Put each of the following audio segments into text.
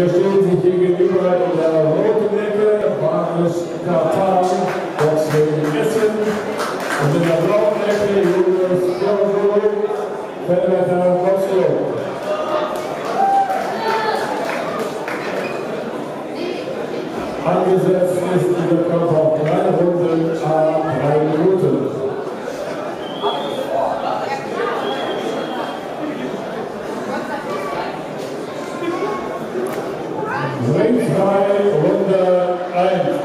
Hier stehen sich gegenüber in der roten Ecke Marius Katar, Boxing Essen, und in der blauen Ecke Julius Körfel, Fellwetter Boxing. Angesetzt ist die Wettkampf auf 3 Runden à 3 Minuten. Ring 3, Runde 1.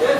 Yes.